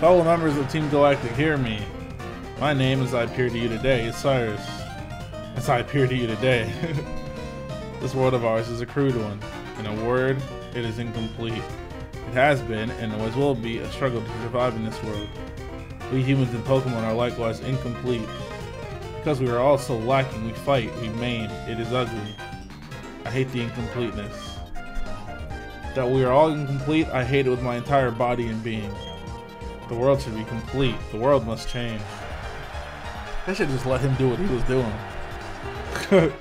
Fellow members of Team Galactic, hear me. My name, as I appear to you today, is Cyrus. As I appear to you today. This world of ours is a crude one. In a word, it is incomplete. It has been, and always will be, a struggle to survive in this world. We humans and Pokemon are likewise incomplete. Because we are all so lacking, we fight, we maim, it is ugly. I hate the incompleteness. That we are all incomplete, I hate it with my entire body and being. The world should be complete. The world must change. They should just let him do what he was doing.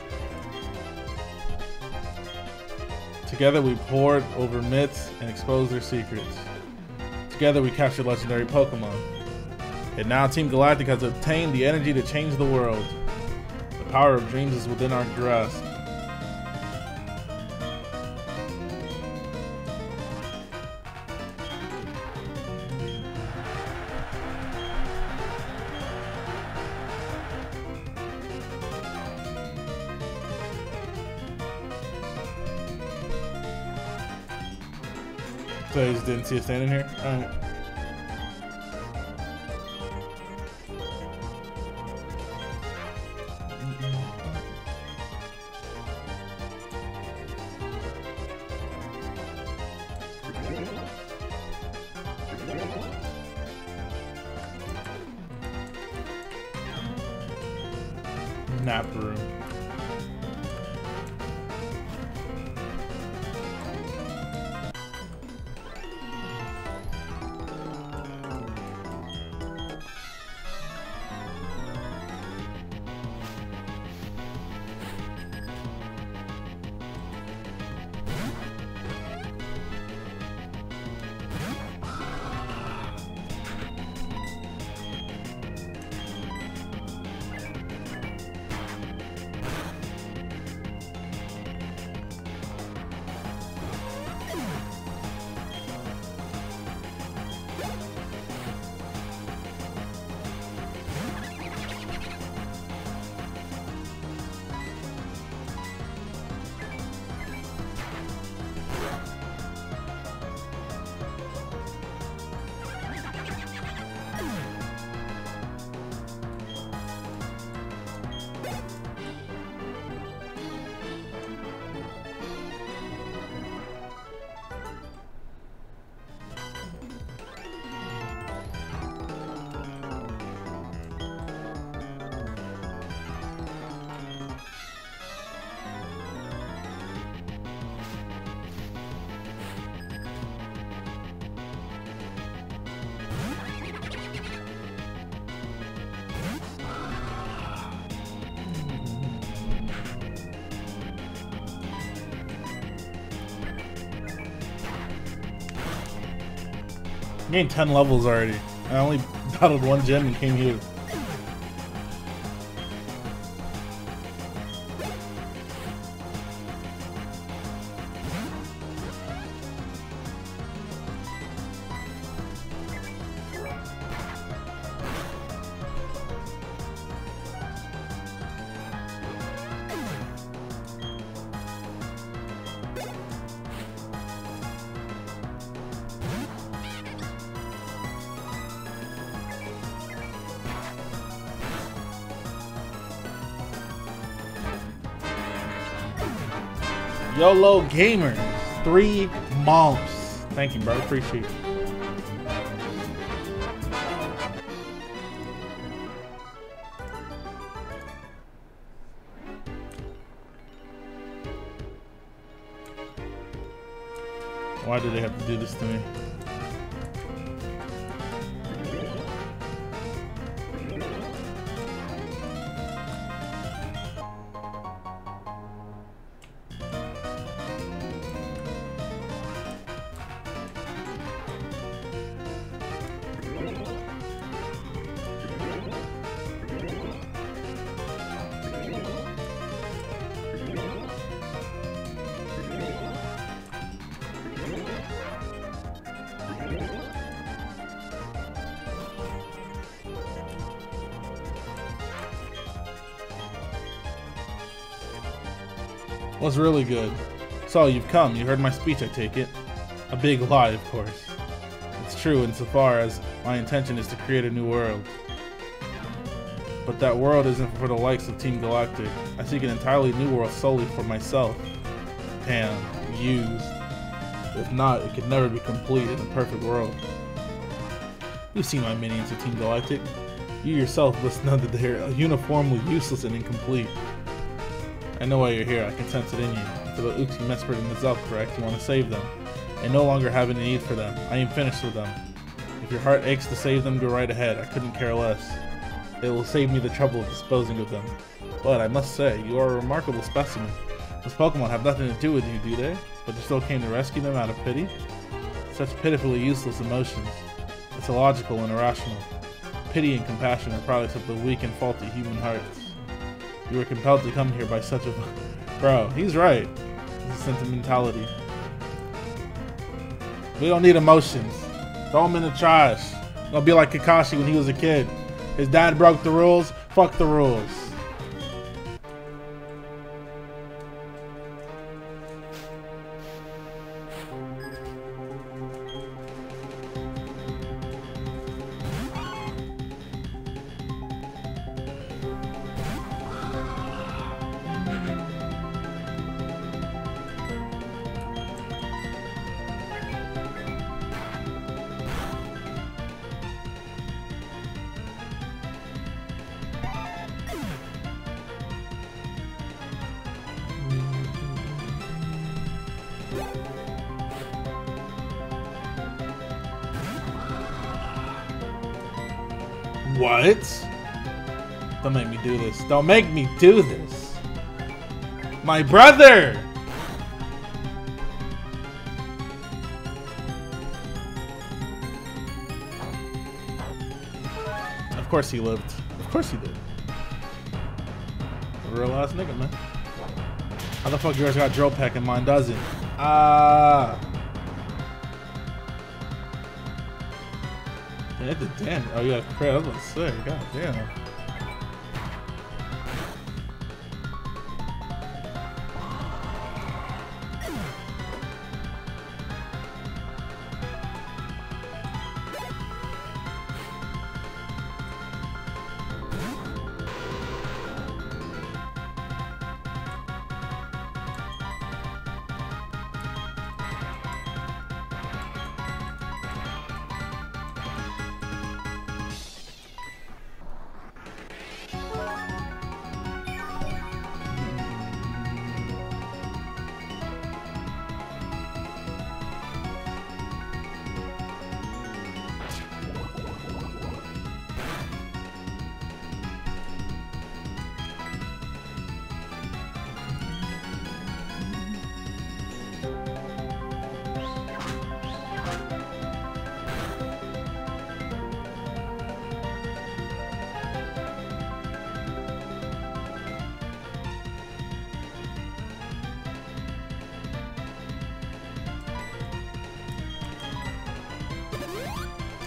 Together we poured over myths and exposed their secrets. Together we captured legendary Pokemon. And now Team Galactic has obtained the energy to change the world. The power of dreams is within our grasp. So I just didn't see it standing here? Alright. Nap room. I gained 10 levels already. I only battled one gym and came here. YOLO Gamer, 3 months. Thank you, bro. Appreciate it. Why do they have to do this to me? was really good. So you've come, you heard my speech, I take it. A big lie, of course. It's true insofar as my intention is to create a new world. But that world isn't for the likes of Team Galactic. I seek an entirely new world solely for myself. And used. If not, it could never be complete in a perfect world. You've seen my minions of Team Galactic. You yourself must know that they're uniformly useless and incomplete. I know why you're here, I can sense it in you. It's about Uxie, Mesprit, and Azelf, correct? You want to save them. I no longer have any need for them. I am finished with them. If your heart aches to save them, go right ahead. I couldn't care less. It will save me the trouble of disposing of them. But I must say, you are a remarkable specimen. Those Pokemon have nothing to do with you, do they? But you still came to rescue them out of pity? Such pitifully useless emotions. It's illogical and irrational. Pity and compassion are products of the weak and faulty human hearts. You were compelled to come here by such a... Bro, he's right. It's a sentimentality. We don't need emotions. Throw them in the trash. Gonna be like Kakashi when he was a kid. His dad broke the rules. Fuck the rules. What? Don't make me do this. Don't make me do this. My brother! Of course he lived. Of course he did. Real ass nigga, man. How the fuck yours got drill pack and mine doesn't? Ah. Damn. Oh, you got crit. I was gonna say, god damn.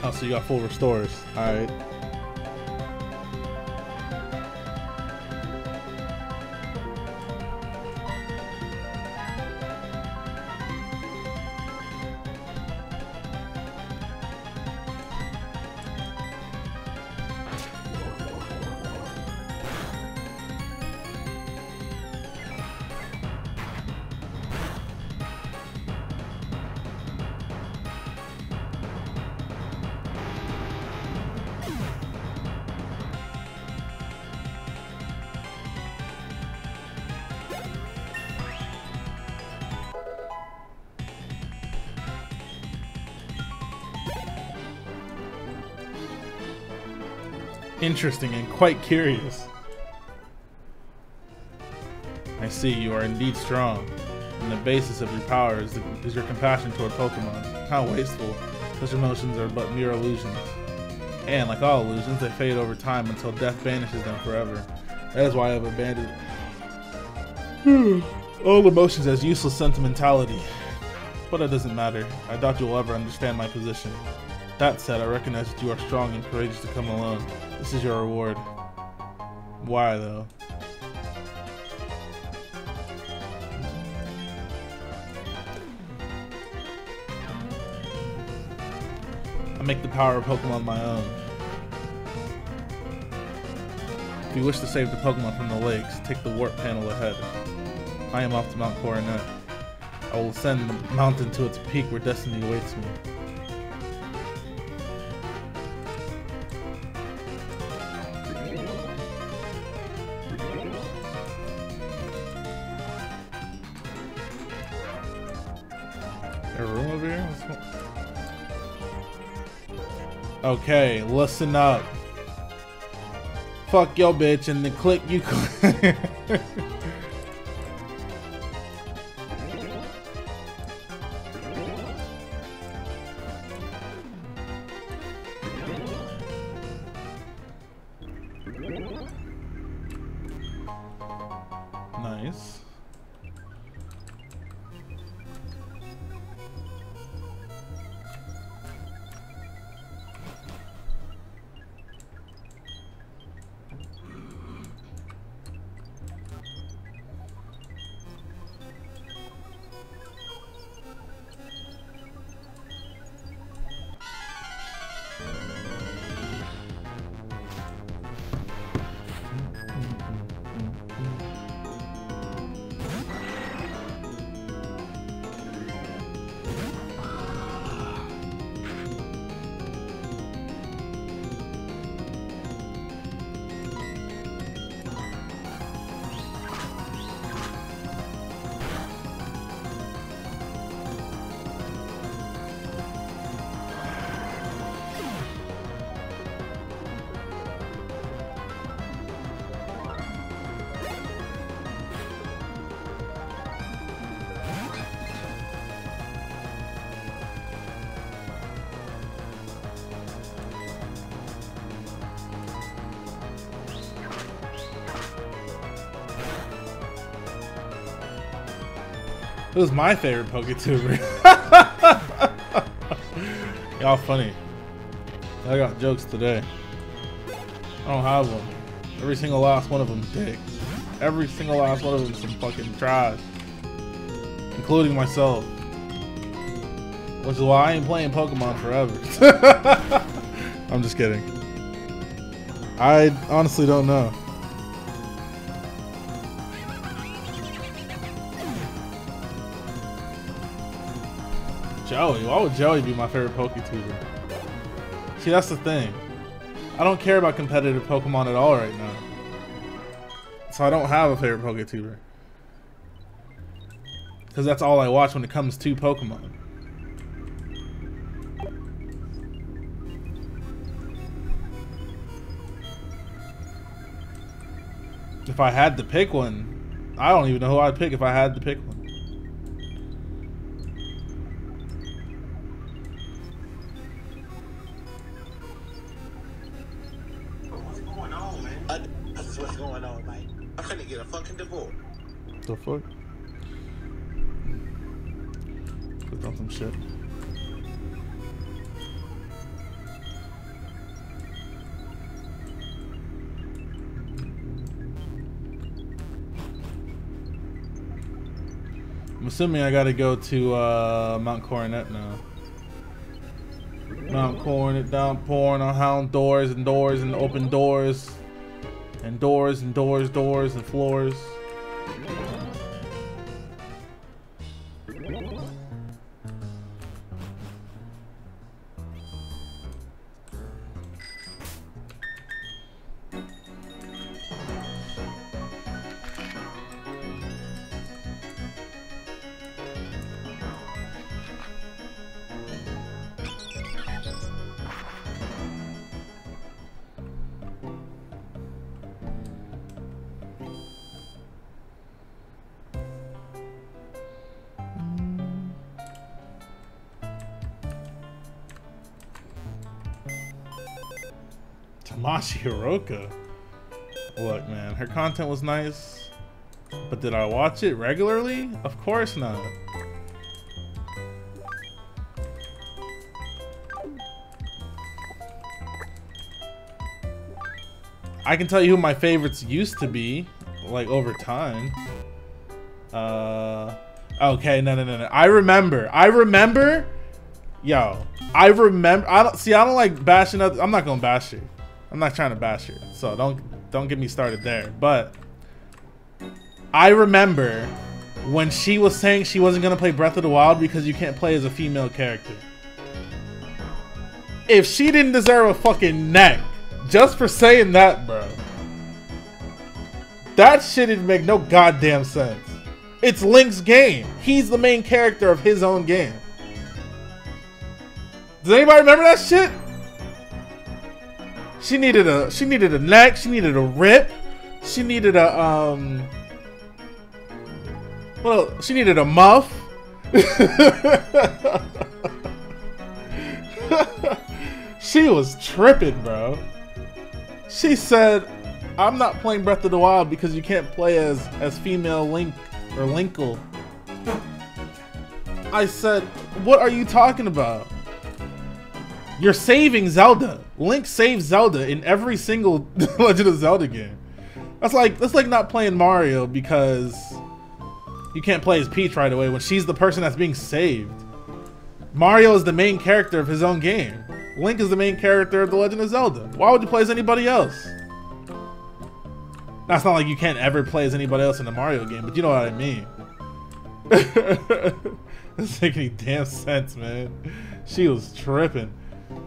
Oh, so you got full restores. Alright. Interesting and quite curious. I see you are indeed strong, and the basis of your power is your compassion toward Pokemon. How wasteful. Such emotions are but mere illusions. And like all illusions, they fade over time until death banishes them forever. That is why I have abandoned all emotions as useless sentimentality. But it doesn't matter. I doubt you will ever understand my position. That said, I recognize that you are strong and courageous to come alone. This is your reward. Why, though? I make the power of Pokemon my own. If you wish to save the Pokemon from the lakes, take the warp panel ahead. I am off to Mount Coronet. I will ascend the mountain to its peak where destiny awaits me. Okay, listen up. Fuck your bitch and then click you. Nice. It was my favorite PokeTuber. Y'all funny. I got jokes today. I don't have one. Every single last one of them dick. Every single last one of them some fucking trash. Including myself. Which is why I ain't playing Pokemon forever. I'm just kidding. I honestly don't know. Joey, why would Joey be my favorite PokeTuber? See, that's the thing. I don't care about competitive Pokemon at all right now. So I don't have a favorite PokeTuber. Because that's all I watch when it comes to Pokemon. If I had to pick one, I don't even know who I'd pick if I had to pick one. The fuck? Clicked on some shit. I'm assuming I gotta go to Mount Coronet now. Mount Coronet downpouring on hound doors and doors and open doors and doors and doors, doors and floors. Haruka. Look, man, her content was nice, but did I watch it regularly? Of course not. I can tell you who my favorites used to be, like, over time. Okay, no. I remember. Yo, I remember. I don't see. I don't like bashing. I'm not gonna bash you. I'm not trying to bash you. So don't get me started there. But I remember when she was saying she wasn't gonna play Breath of the Wild because you can't play as a female character. If she didn't deserve a fucking neck just for saying that, bro. That shit didn't make no goddamn sense. It's Link's game. He's the main character of his own game. Does anybody remember that shit? She needed a neck, she needed a rip, she needed a well, she needed a muff. She was tripping, bro. She said, I'm not playing Breath of the Wild because you can't play as female Link or Linkle. I said, what are you talking about? You're saving Zelda. Link saves Zelda in every single Legend of Zelda game. That's like not playing Mario because you can't play as Peach right away when she's the person that's being saved. Mario is the main character of his own game. Link is the main character of The Legend of Zelda. Why would you play as anybody else? That's not like you can't ever play as anybody else in a Mario game, but you know what I mean. Doesn't make any damn sense, man. She was tripping.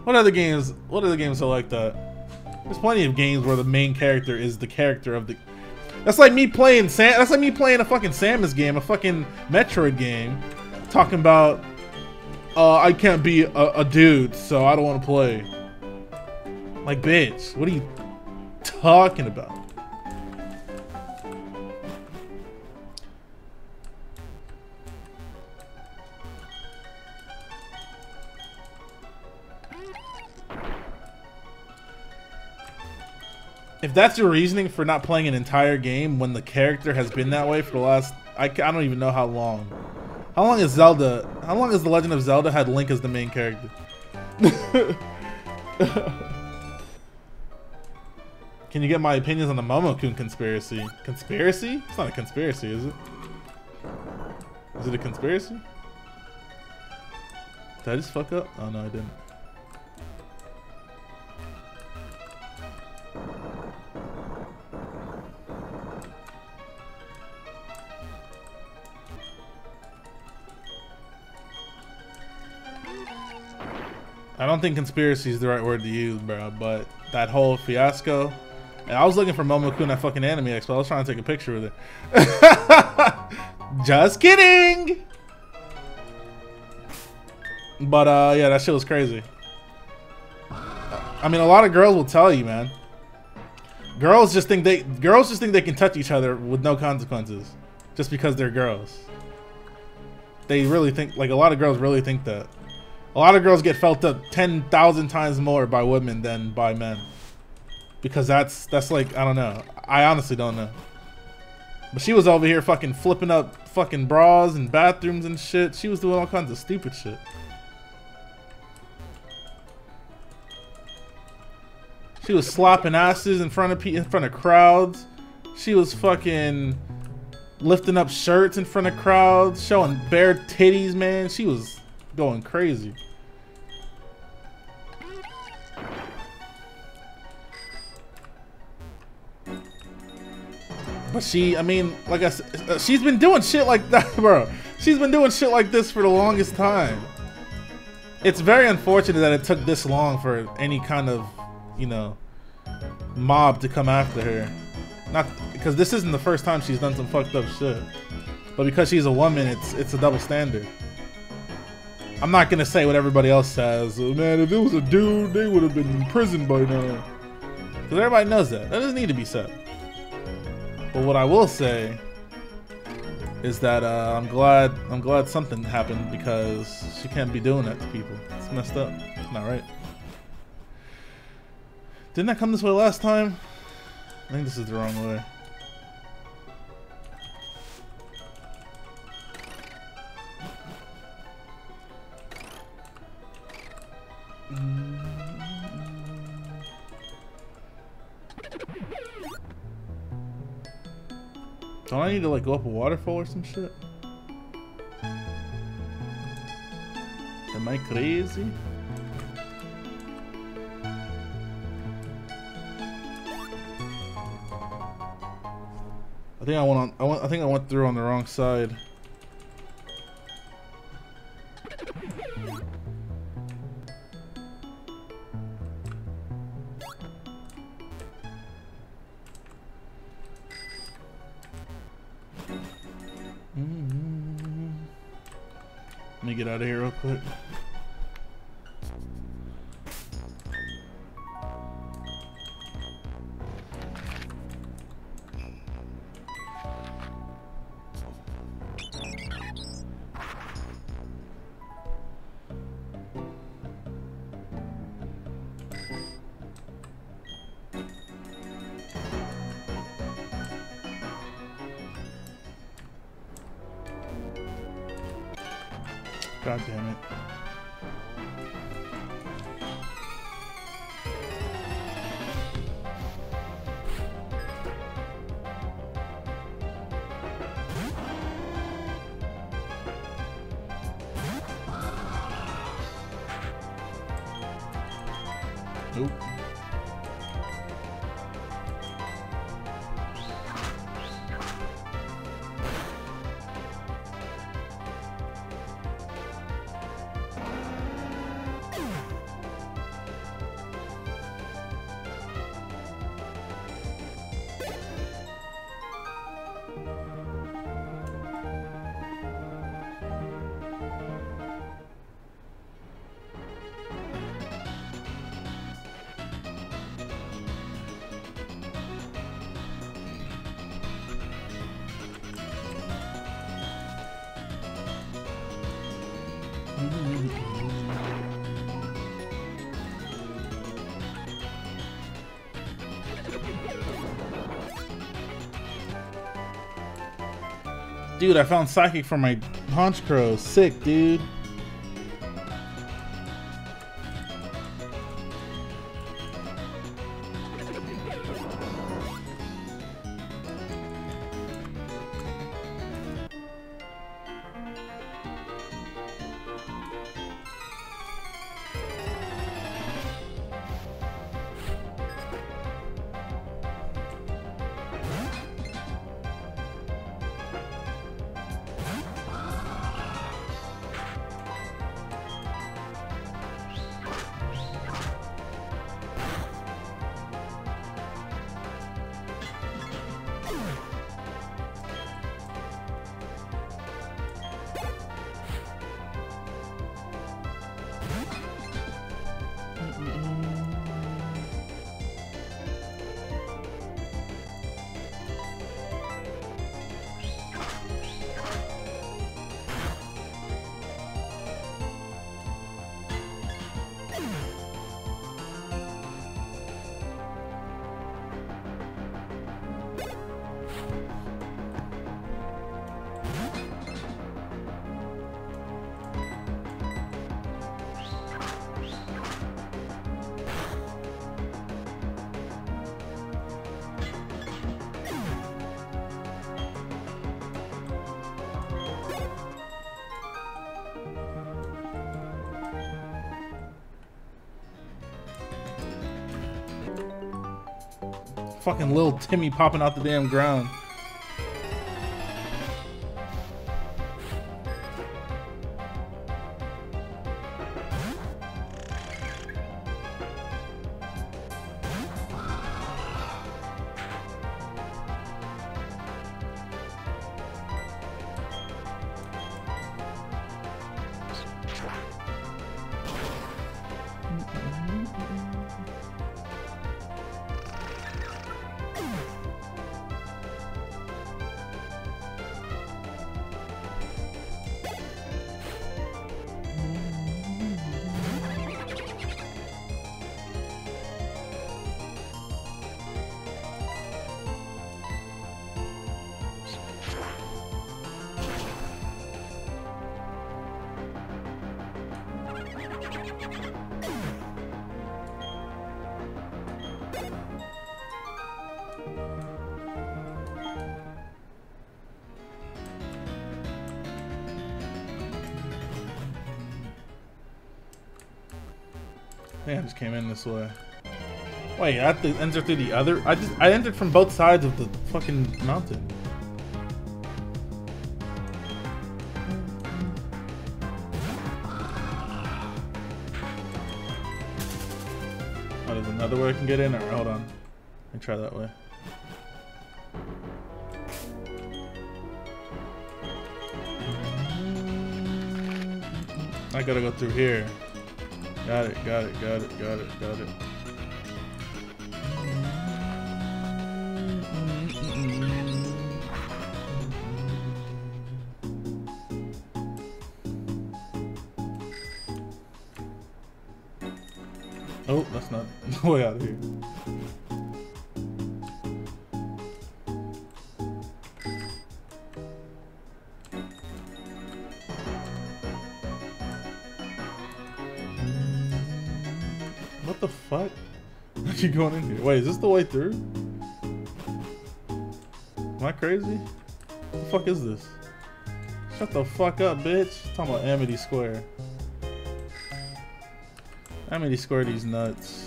What other games are like that? There's plenty of games where the main character is the character of the... That's like me playing a fucking Samus game, a fucking Metroid game, talking about... I can't be a dude, so I don't want to play. Like, bitch, what are you talking about? If that's your reasoning for not playing an entire game when the character has been that way for the last... I don't even know how long. How long has The Legend of Zelda had Link as the main character? Can you get my opinions on the Momokun conspiracy? Conspiracy? It's not a conspiracy, is it? Is it a conspiracy? Did I just fuck up? Oh no, I didn't. I don't think conspiracy is the right word to use, bro, but that whole fiasco. And I was looking for Momokun at fucking Anime Expo. I was trying to take a picture with it. Just kidding! But, yeah, that shit was crazy. I mean, a lot of girls will tell you, man. Girls just think they can touch each other with no consequences. Just because they're girls. They really think, like, a lot of girls really think that. A lot of girls get felt up 10,000 times more by women than by men. Because that's like, I don't know. I honestly don't know. But she was over here fucking flipping up fucking bras and bathrooms and shit. She was doing all kinds of stupid shit. She was slapping asses in front of crowds. She was fucking lifting up shirts in front of crowds, showing bare titties, man. She was going crazy. But she, I mean, like I said, she's been doing shit like that, bro. She's been doing shit like this for the longest time. It's very unfortunate that it took this long for any kind of, you know, mob to come after her. Not because this isn't the first time she's done some fucked up shit, but because she's a woman, it's a double standard. I'm not gonna say what everybody else says. Man, if it was a dude, they would have been in prison by now. Because everybody knows that. That doesn't need to be said. But what I will say is that I'm glad something happened because she can't be doing that to people. It's messed up. It's not right. Didn't I come this way last time? I think this is the wrong way. Don't I need to like go up a waterfall or some shit? Am Am I crazy? I think I went on. I think I went through on the wrong side. Let me get out of here real quick. God damn it. Nope. Dude, I found Psychic for my Honchkrow. Sick, dude. Fucking little Timmy popping out the damn ground. think I just came in this way. Wait, I have to enter through the other? I entered from both sides of the fucking mountain. Oh, there's another way I can get in? Alright, hold on. Let me try that way. I gotta go through here. Got it, got it, got it, got it, got it. Oh, that's not the way out of here. What the fuck? Are you going in here? Wait, is this the way through? Am I crazy? What the fuck is this? Shut the fuck up, bitch. I'm talking about Amity Square. How many squirties nuts?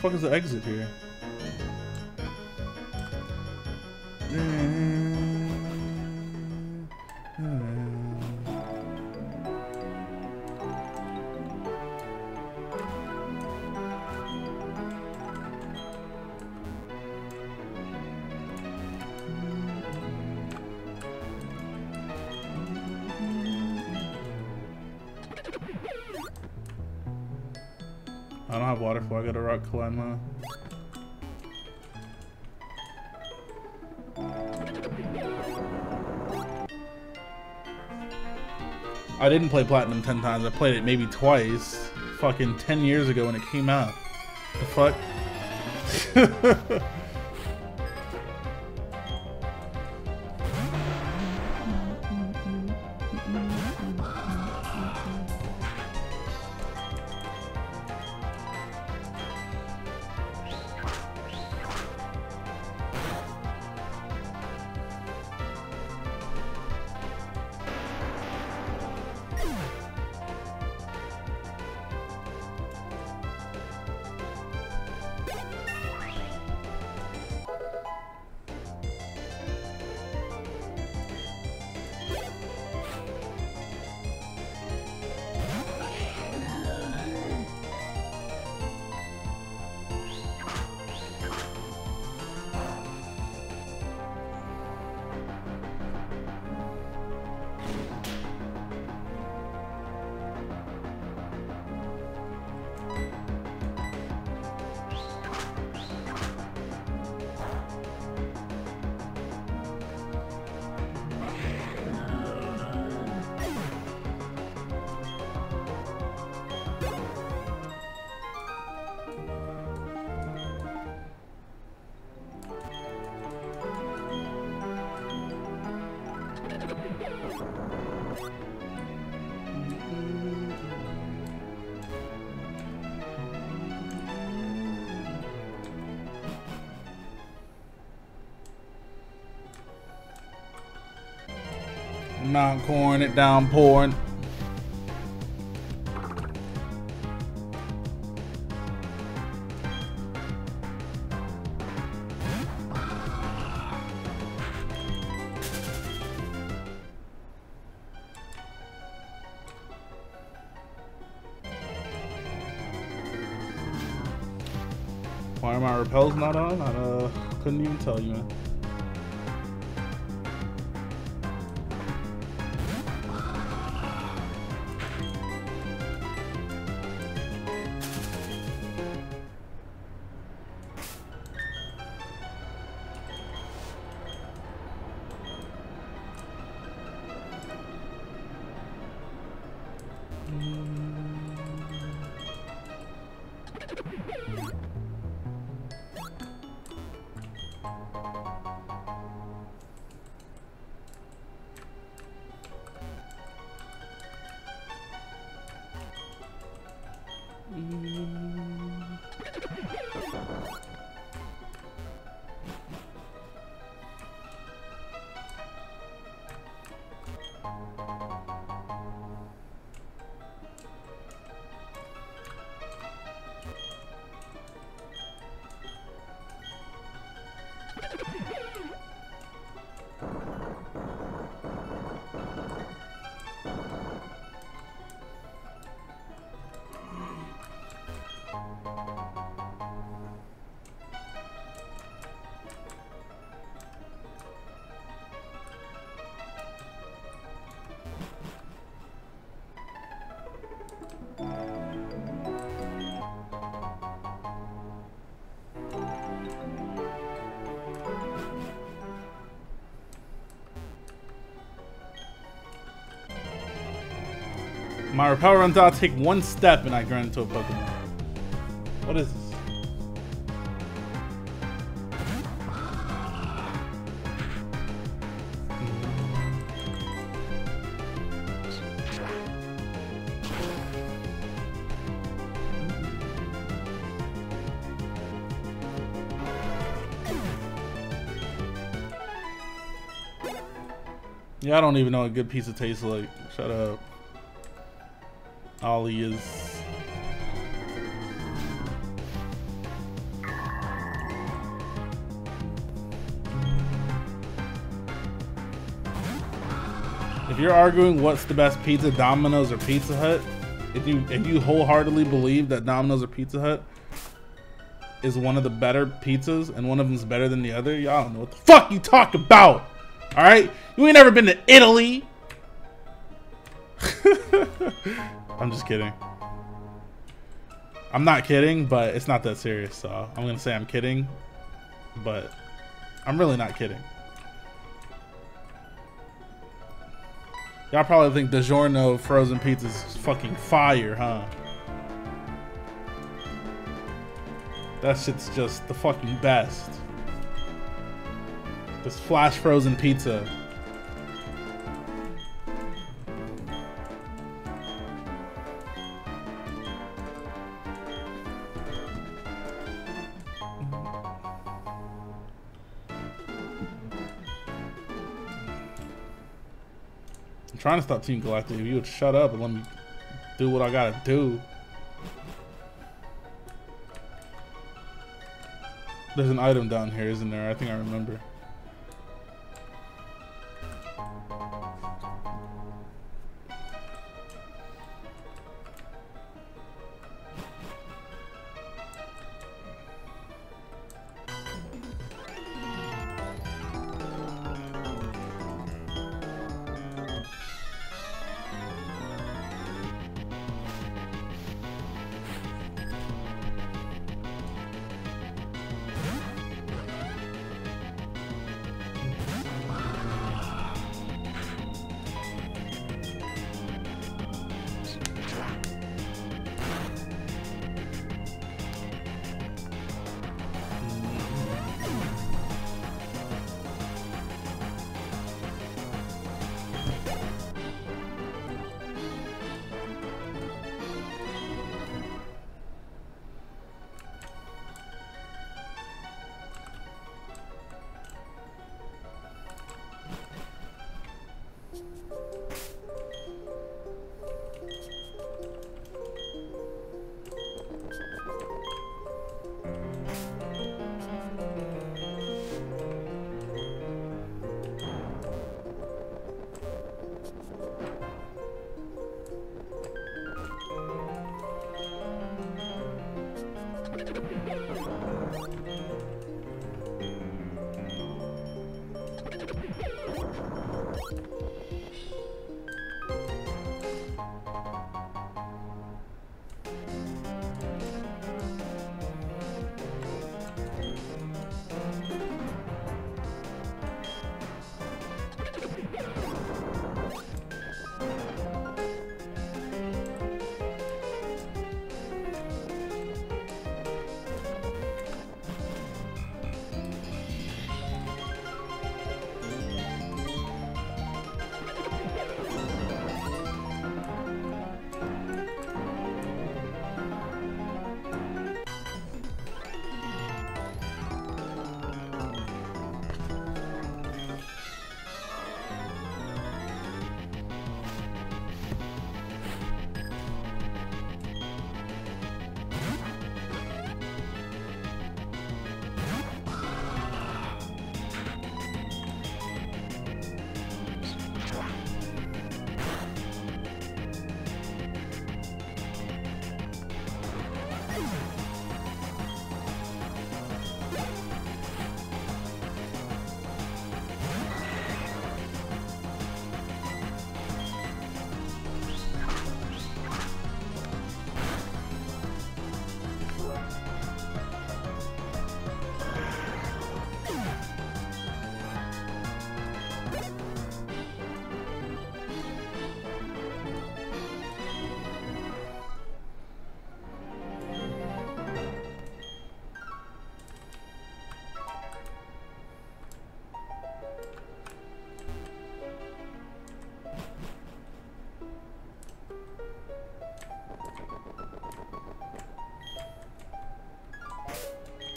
What the fuck is the exit here? I don't have waterfall, I gotta rock climb on. I didn't play Platinum 10 times, I played it maybe twice. Fucking 10 years ago when it came out. The fuck? Mount Coronet downpouring. Why are my repels not on? I couldn't even tell you, man. My Repel runs out, take one step, and I turn into a Pokemon. What is this? Yeah, I don't even know what a good pizza tastes like. Shut up. Ollie is... If you're arguing what's the best pizza, Domino's or Pizza Hut, if you wholeheartedly believe that Domino's or Pizza Hut is one of the better pizzas and one of them's better than the other, y'all don't know what the fuck you talk about! All right, you ain't never been to Italy. I'm just kidding. I'm not kidding, but it's not that serious. So I'm gonna say I'm kidding, but I'm really not kidding. Y'all probably think DiGiorno frozen pizza is fucking fire, huh? That shit's just the fucking best. This flash frozen pizza. I'm trying to stop Team Galactic. If you would shut up and let me do what I gotta do. There's an item down here, isn't there? I think I remember.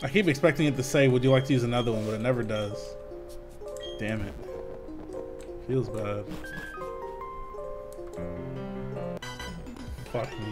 I keep expecting it to say, would you like to use another one, but it never does. Damn it. Feels bad. Fuck me.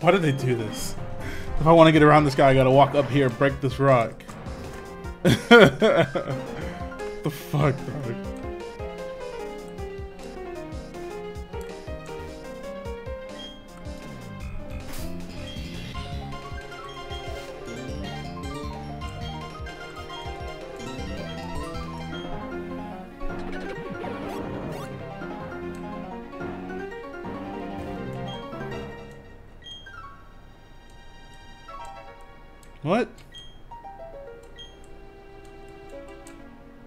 Why did they do this? If I want to get around this guy, I gotta walk up here and break this rock.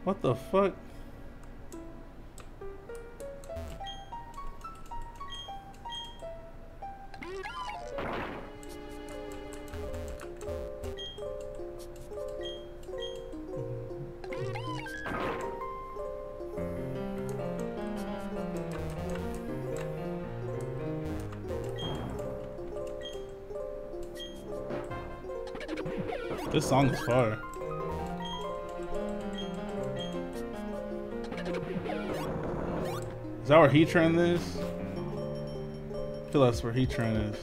What the fuck, dog? This song is fire. Is that where Heatran is? I feel that's where Heatran is.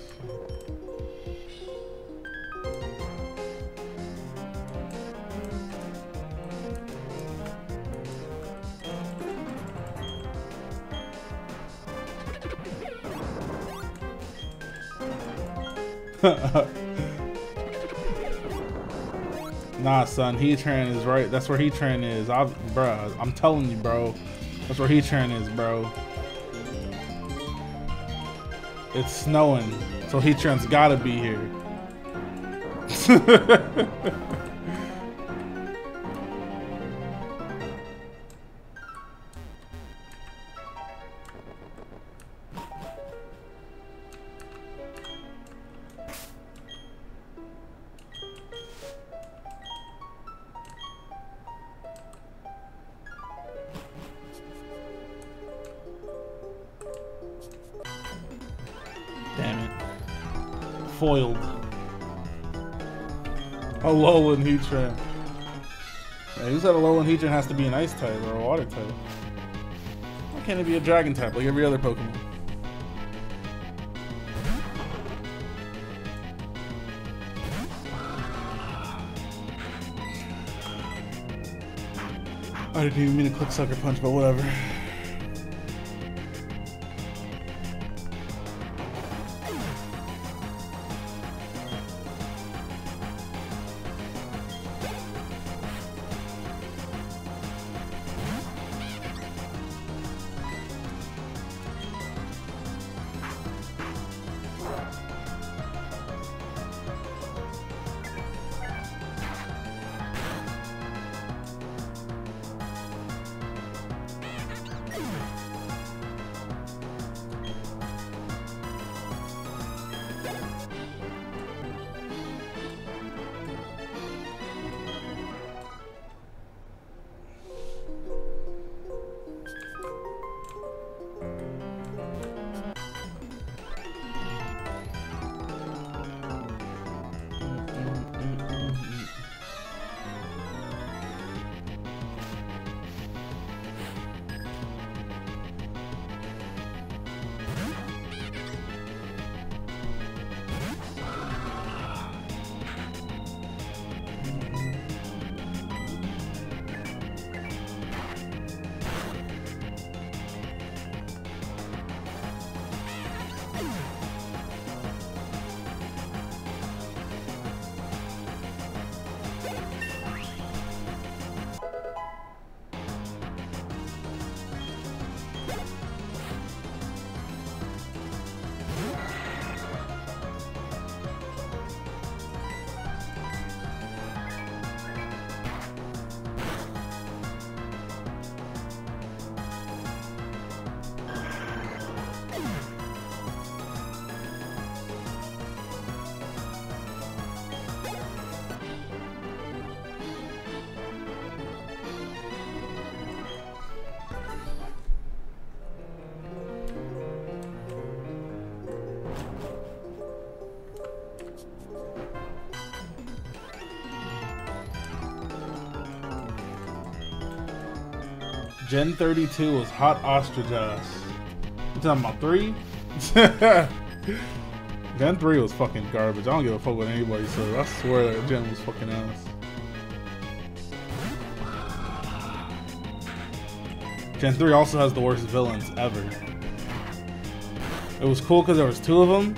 Nah, son, Heatran is right. That's where Heatran is. Bruh, I'm telling you, bro. That's where Heatran is, bro. It's snowing, so Heatran's gotta be here. Foiled. Alolan Heatran. Yeah, who said Alolan Heatran has to be an ice type or a water type? Why can't it be a dragon type like every other Pokemon? I didn't even mean to click Sucker Punch, but whatever. Gen 32 was hot ostrich ass. You talking about 3? Gen 3 was fucking garbage. I don't give a fuck with anybody, so I swear that Gen was fucking ass. Gen 3 also has the worst villains ever. It was cool because there was 2 of them,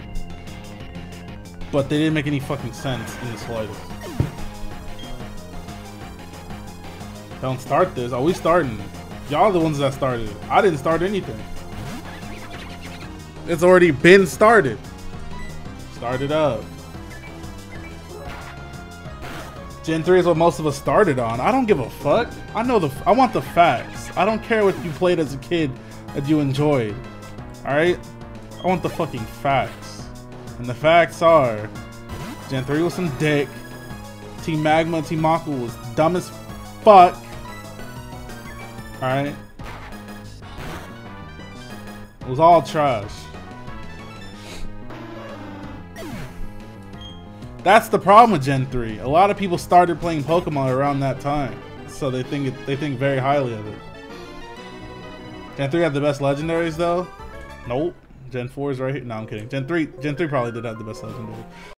but they didn't make any fucking sense in the slightest. Don't start this. Are we starting? Y'all are the ones that started. I didn't start anything. It's already been started. Start it up. Gen 3 is what most of us started on. I don't give a fuck. I want the facts. I don't care what you played as a kid that you enjoyed. Alright? I want the fucking facts. And the facts are Gen 3 was some dick. Team Magma and Team Aqua was dumb as fuck. Alright? It was all trash. That's the problem with Gen 3. A lot of people started playing Pokemon around that time, so they think very highly of it. Gen 3 had the best legendaries though? Nope. Gen 4 is right here. No, I'm kidding. Gen 3 probably did have the best legendary.